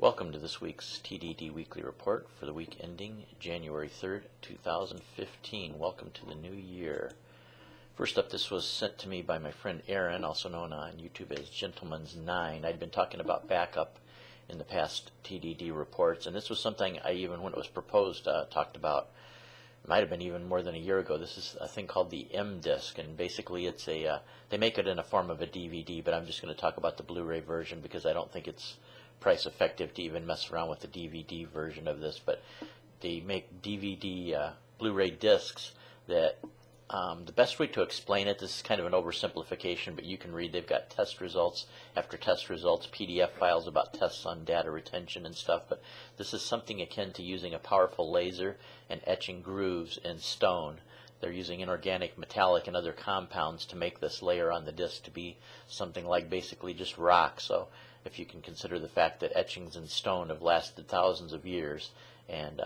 Welcome to this week's TDD Weekly Report for the week ending January 3rd, 2015. Welcome to the new year. First up, this was sent to me by my friend Aaron, also known on YouTube as Gentleman's9. I'd been talking about backup in the past TDD reports, and this was something I even, when it was proposed, talked about. It might have been even more than a year ago. This is a thing called the M-Disc, and basically it's a, they make it in a form of a DVD, but I'm just going to talk about the Blu-ray version because I don't think it's price effective to even mess around with the DVD version of this, but they make DVD Blu-ray discs that the best way to explain it, this is kind of an oversimplification, but you can read they've got test results after test results, PDF files about tests on data retention and stuff, but this is something akin to using a powerful laser and etching grooves in stone. They're using inorganic, metallic, and other compounds to make this layer on the disc to be something like basically just rock. So if you can consider the fact that etchings in stone have lasted thousands of years, and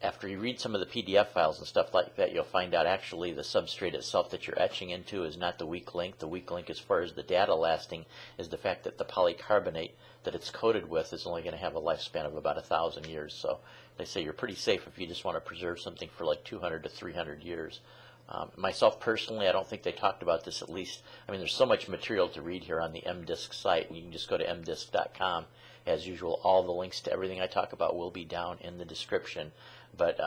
after you read some of the PDF files and stuff like that, you'll find out actually the substrate itself that you're etching into is not the weak link. The weak link as far as the data lasting is the fact that the polycarbonate that it's coated with is only going to have a lifespan of about 1,000 years. So they say you're pretty safe if you just want to preserve something for like 200 to 300 years. Myself personally, I don't think they talked about this, at least. I mean, there's so much material to read here on the MDisc site, and you can just go to MDisc.com. As usual, all the links to everything I talk about will be down in the description. But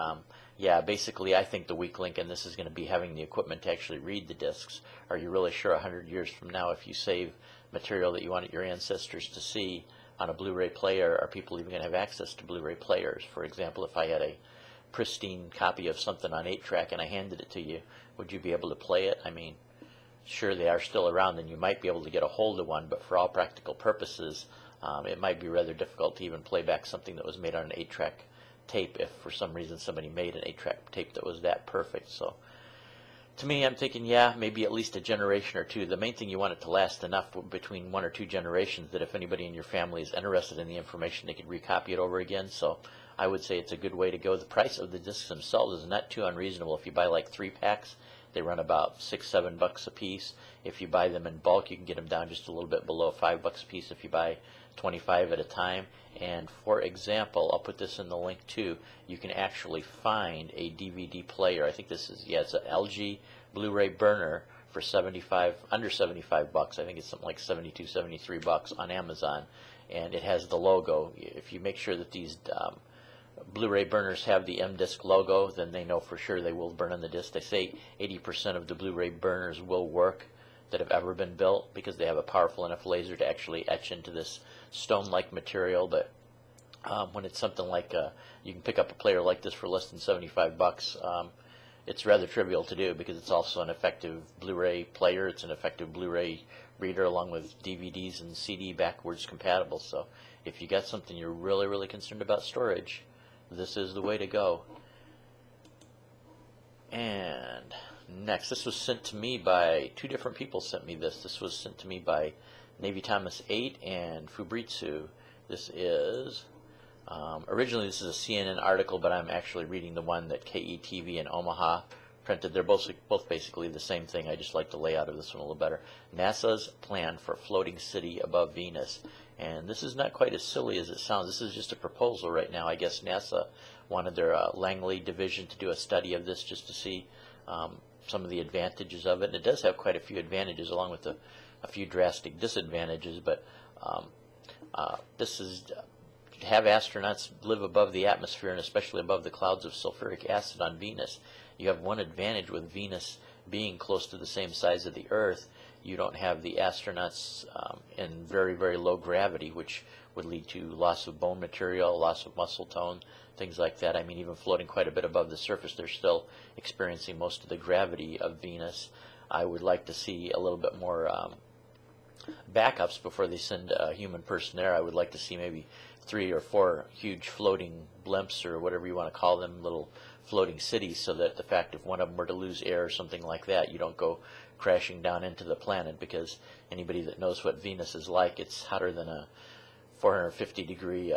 yeah, basically I think the weak link in this is going to be having the equipment to actually read the discs. Are you really sure 100 years from now, if you save material that you wanted your ancestors to see on a Blu-ray player, are people even going to have access to Blu-ray players? For example, if I had a pristine copy of something on 8-track and I handed it to you, would you be able to play it? I mean, sure, they are still around and you might be able to get a hold of one, but for all practical purposes, it might be rather difficult to even play back something that was made on an 8-track tape if for some reason somebody made an 8-track tape that was that perfect. So to me, I'm thinking, yeah, maybe at least a generation or two. The main thing, you want it to last enough between one or two generations that if anybody in your family is interested in the information, they could recopy it over again. So I would say it's a good way to go. The price of the discs themselves is not too unreasonable. If you buy like 3 packs, they run about $6-7 a piece. If you buy them in bulk, you can get them down just a little bit below $5 a piece if you buy 25 at a time. And for example, I'll put this in the link too, you can actually find a DVD player. I think this is, yeah, it's an LG Blu-ray burner for under 75 bucks. I think it's something like 72, 73 bucks on Amazon. And it has the logo. If you make sure that these Blu-ray burners have the M-Disc logo, then they know for sure they will burn on the disc. They say 80% of the Blu-ray burners will work that have ever been built because they have a powerful enough laser to actually etch into this stone-like material. But when it's something like, you can pick up a player like this for less than 75 bucks, it's rather trivial to do because it's also an effective Blu-ray player. It's an effective Blu-ray reader along with DVDs and CD backwards compatible. So if you got something you're really, really concerned about storage, this is the way to go. And next, this was sent to me by two different people sent me this. This was sent to me by Navythomas8 and Fubritzu. This is, originally this is a CNN article, but I'm actually reading the one that KETV in Omaha printed. They're both basically the same thing. I just like the layout of this one a little better. NASA's plan for floating city above Venus. And this is not quite as silly as it sounds. This is just a proposal right now. I guess NASA wanted their Langley division to do a study of this just to see some of the advantages of it. And it does have quite a few advantages along with a few drastic disadvantages. But this is to have astronauts live above the atmosphere and especially above the clouds of sulfuric acid on Venus. You have one advantage with Venus being close to the same size of the Earth. You don't have the astronauts in very, very low gravity, which would lead to loss of bone material, loss of muscle tone, things like that. I mean, even floating quite a bit above the surface, they're still experiencing most of the gravity of Venus. I would like to see a little bit more backups before they send a human person there. I would like to see maybe 3 or 4 huge floating blimps or whatever you want to call them, little floating cities, so that the fact if one of them were to lose air or something like that, you don't go crashing down into the planet, because anybody that knows what Venus is like, it's hotter than a 450-degree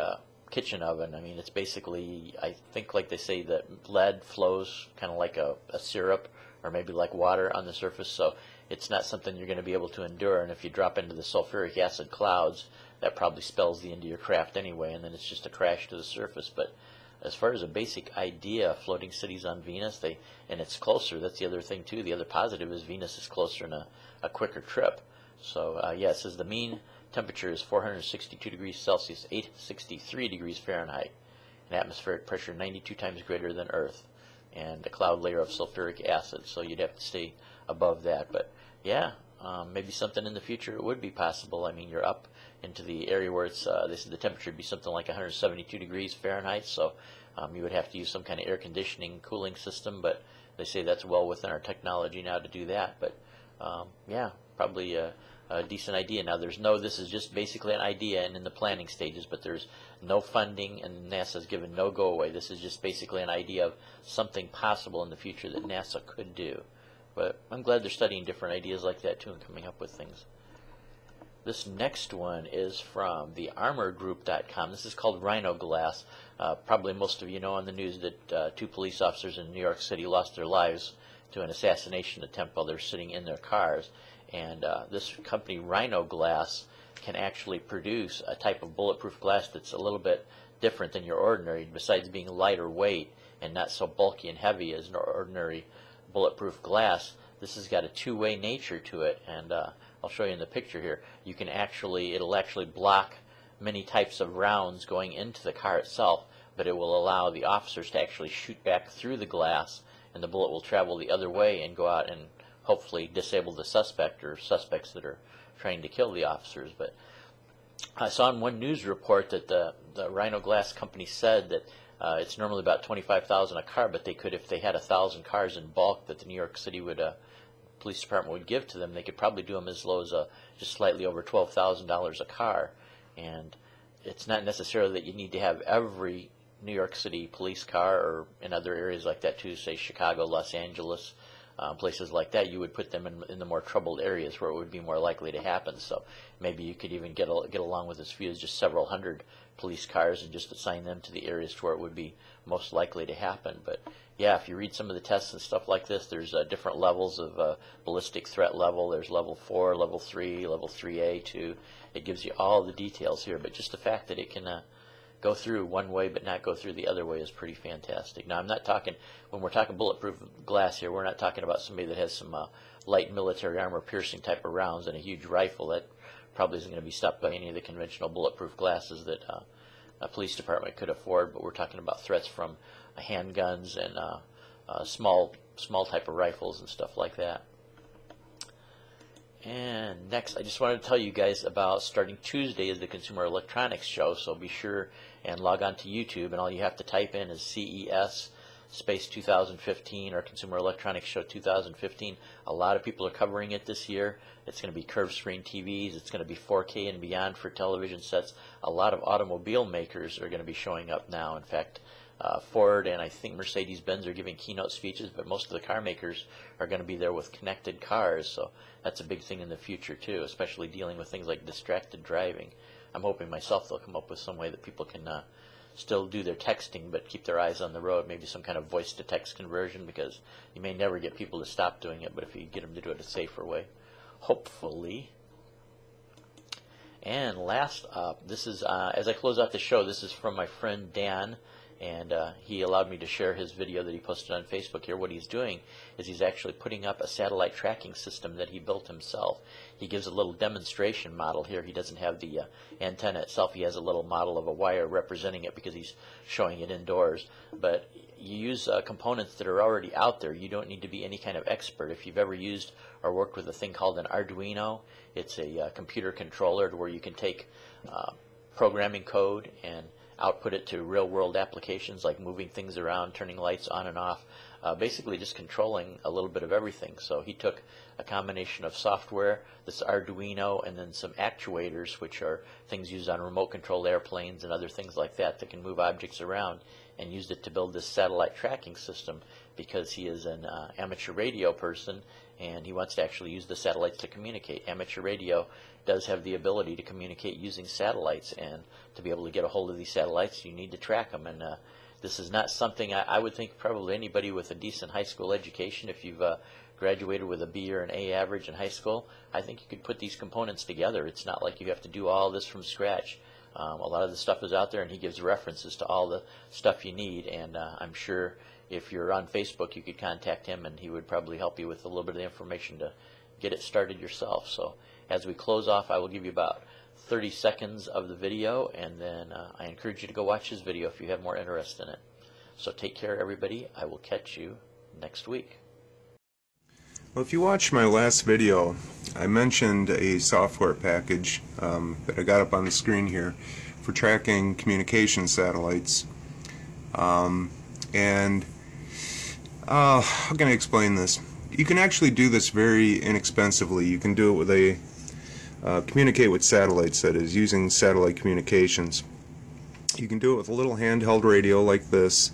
kitchen oven. I mean, it's basically, I think like they say that lead flows kind of like a syrup or maybe like water on the surface. So it's not something you're going to be able to endure. And if you drop into the sulfuric acid clouds, that probably spells the end of your craft anyway, and then it's just a crash to the surface. But as far as a basic idea, floating cities on Venus, and it's closer. That's the other thing too. The other positive is Venus is closer and a quicker trip. So yes, as the mean temperature is 462 degrees Celsius, 863 degrees Fahrenheit, and atmospheric pressure 92 times greater than Earth, and a cloud layer of sulfuric acid, so you'd have to stay above that. But yeah, maybe something in the future it would be possible. I mean, you're up into the area where it's the temperature would be something like 172 degrees Fahrenheit, so you would have to use some kind of air conditioning cooling system, but they say that's well within our technology now to do that. But yeah, probably a decent idea. Now this is just basically an idea and in the planning stages, but there's no funding and NASA's given no go away. This is just basically an idea of something possible in the future that NASA could do. But I'm glad they're studying different ideas like that too and coming up with things. This next one is from thearmorgroup.com. This is called Rhino Glass. Probably most of you know on the news that 2 police officers in New York City lost their lives to an assassination attempt while they're sitting in their cars. And this company, Rhino Glass, can actually produce a type of bulletproof glass that's a little bit different than your ordinary, besides being lighter weight and not so bulky and heavy as an ordinary bulletproof glass. This has got a two-way nature to it, and I'll show you in the picture here. You can actually, it'll actually block many types of rounds going into the car itself, but it will allow the officers to actually shoot back through the glass, and the bullet will travel the other way and go out and hopefully disable the suspect or suspects that are trying to kill the officers. But I saw in one news report that the Rhino Glass company said that it's normally about $25,000 a car, but they could, if they had 1,000 cars in bulk that the New York City police department would give to them, they could probably do them as low as just slightly over $12,000 a car. And it's not necessarily that you need to have every New York City police car, or in other areas like that too, say Chicago, Los Angeles, places like that. You would put them in the more troubled areas where it would be more likely to happen. So maybe you could even get along with as few as just several hundred police cars and just assign them to the areas to where it would be most likely to happen. But yeah, if you read some of the tests and stuff like this, there's different levels of ballistic threat level. There's level 4, level 3, level 3A, 2. It gives you all the details here, but just the fact that it can go through one way but not go through the other way is pretty fantastic. Now, I'm not talking, when we're talking bulletproof glass here, we're not talking about somebody that has some light military armor piercing type of rounds and a huge rifle. That probably isn't going to be stopped by any of the conventional bulletproof glasses that a police department could afford, but we're talking about threats from handguns and small type of rifles and stuff like that. And next, I just wanted to tell you guys about, starting Tuesday is the Consumer Electronics Show, so be sure and log on to YouTube, and all you have to type in is CES space 2015 or Consumer Electronics Show 2015. A lot of people are covering it this year. It's going to be curved screen TVs, it's going to be 4K and beyond for television sets. A lot of automobile makers are going to be showing up now. In fact, Ford and I think Mercedes-Benz are giving keynote speeches, but most of the car makers are going to be there with connected cars, so that's a big thing in the future too, especially dealing with things like distracted driving. I'm hoping myself they'll come up with some way that people can still do their texting but keep their eyes on the road, maybe some kind of voice-to-text conversion, because you may never get people to stop doing it, but if you get them to do it a safer way, hopefully. And last up, this is, as I close out the show, this is from my friend Dan, and he allowed me to share his video that he posted on Facebook here. What he's doing is he's actually putting up a satellite tracking system that he built himself. He gives a little demonstration model here. He doesn't have the antenna itself. He has a little model of a wire representing it because he's showing it indoors. But you use components that are already out there. You don't need to be any kind of expert. If you've ever used or worked with a thing called an Arduino, it's a computer controller where you can take programming code and output it to real-world applications like moving things around, turning lights on and off, basically just controlling a little bit of everything. So he took a combination of software, this Arduino, and then some actuators, which are things used on remote-controlled airplanes and other things like that that can move objects around, and used it to build this satellite tracking system, because he is an amateur radio person and he wants to actually use the satellites to communicate. Amateur radio does have the ability to communicate using satellites, and to be able to get a hold of these satellites you need to track them, and This is not something I would think probably anybody with a decent high school education, if you've graduated with a B or an A average in high school, I think you could put these components together. It's not like you have to do all this from scratch. A lot of the stuff is out there, and he gives references to all the stuff you need, and I'm sure if you're on Facebook you could contact him and he would probably help you with a little bit of the information to get it started yourself. So as we close off, I will give you about 30 seconds of the video, and then I encourage you to go watch his video if you have more interest in it. So take care, everybody. I will catch you next week. Well, if you watched my last video, I mentioned a software package that I got up on the screen here for tracking communication satellites. How can I explain this? You can actually do this very inexpensively. You can do it with a communicate with satellites, that is, using satellite communications. You can do it with a little handheld radio like this.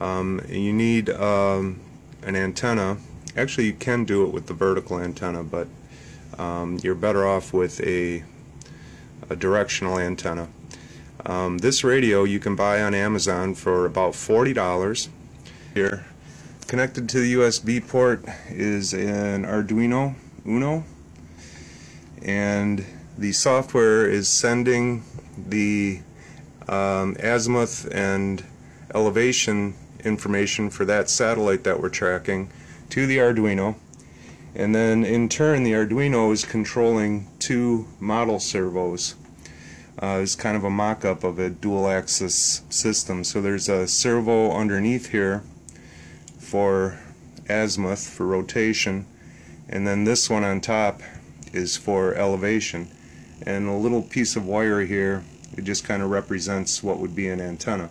You need an antenna. Actually, you can do it with the vertical antenna, but you're better off with a directional antenna. This radio you can buy on Amazon for about $40. Here, connected to the USB port is an Arduino Uno, and the software is sending the azimuth and elevation information for that satellite that we're tracking to the Arduino, and then in turn the Arduino is controlling two model servos. It's kind of a mock-up of a dual axis system. So there's a servo underneath here for azimuth, for rotation, and then this one on top is for elevation, and a little piece of wire here, it just kind of represents what would be an antenna.